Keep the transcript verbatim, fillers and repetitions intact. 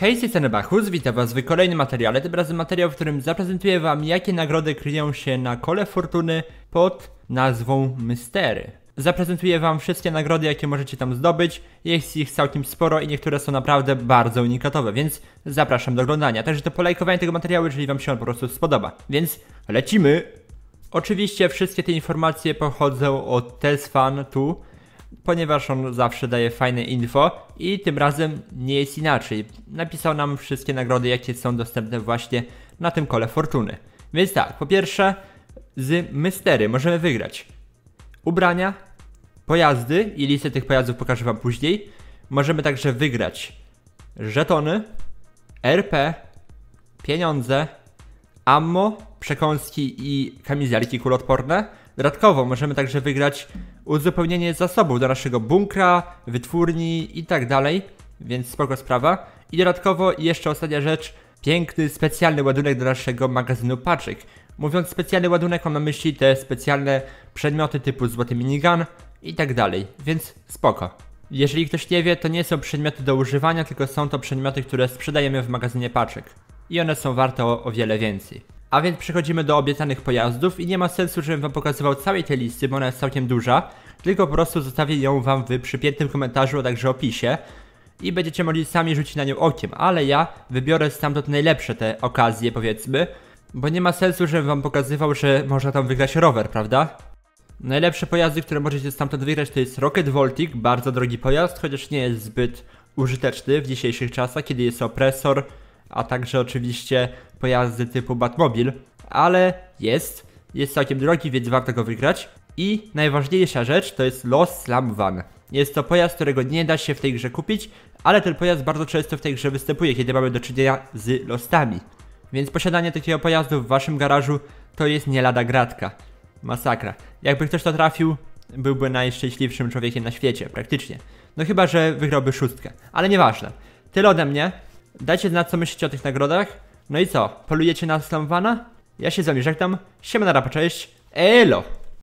Hej, z tej strony Bachus, witam was w kolejnym materiale, tym razem materiał, w którym zaprezentuję wam, jakie nagrody kryją się na kole fortuny pod nazwą Mystery. Zaprezentuję wam wszystkie nagrody, jakie możecie tam zdobyć, jest ich całkiem sporo i niektóre są naprawdę bardzo unikatowe, więc zapraszam do oglądania. Także do polajkowania tego materiału, jeżeli wam się on po prostu spodoba, więc lecimy! Oczywiście wszystkie te informacje pochodzą od Tesfan tu, ponieważ on zawsze daje fajne info i tym razem nie jest inaczej. Napisał nam wszystkie nagrody, jakie są dostępne właśnie na tym kole fortuny. Więc tak, po pierwsze z Mystery możemy wygrać ubrania, pojazdy i listę tych pojazdów pokażę wam później. Możemy także wygrać żetony, R P, pieniądze, ammo, przekąski i kamizelki kuloodporne. Dodatkowo możemy także wygrać uzupełnienie zasobów do naszego bunkra, wytwórni i tak dalej, więc spoko sprawa. I dodatkowo jeszcze ostatnia rzecz, piękny specjalny ładunek do naszego magazynu paczek. Mówiąc specjalny ładunek, mam na myśli te specjalne przedmioty typu złoty minigun i tak dalej, więc spoko. Jeżeli ktoś nie wie, to nie są przedmioty do używania, tylko są to przedmioty, które sprzedajemy w magazynie paczek. I one są warte o, o wiele więcej. A więc przechodzimy do obiecanych pojazdów i nie ma sensu, żebym wam pokazywał całej tej listy, bo ona jest całkiem duża, tylko po prostu zostawię ją wam w przypiętym komentarzu, a także opisie i będziecie mogli sami rzucić na nią okiem, ale ja wybiorę stamtąd najlepsze te okazje, powiedzmy, bo nie ma sensu, żebym wam pokazywał, że można tam wygrać rower, prawda? Najlepsze pojazdy, które możecie stamtąd wygrać, to jest Rocket Voltic, bardzo drogi pojazd, chociaż nie jest zbyt użyteczny w dzisiejszych czasach, kiedy jest Oppressor, a także oczywiście pojazdy typu Batmobil, ale jest, jest całkiem drogi, więc warto go wygrać. I najważniejsza rzecz to jest Lost Slamvan. Jest to pojazd, którego nie da się w tej grze kupić, ale ten pojazd bardzo często w tej grze występuje, kiedy mamy do czynienia z lostami. Więc posiadanie takiego pojazdu w waszym garażu to jest nie lada gratka. Masakra. Jakby ktoś to trafił, byłby najszczęśliwszym człowiekiem na świecie, praktycznie. No chyba, że wygrałby szóstkę, ale nieważne. Tyle ode mnie. Dajcie znać, co myślicie o tych nagrodach. No i co? Polujecie na Slamvana? Ja się z wami żegnam. Siema, na rapa, cześć. Elo!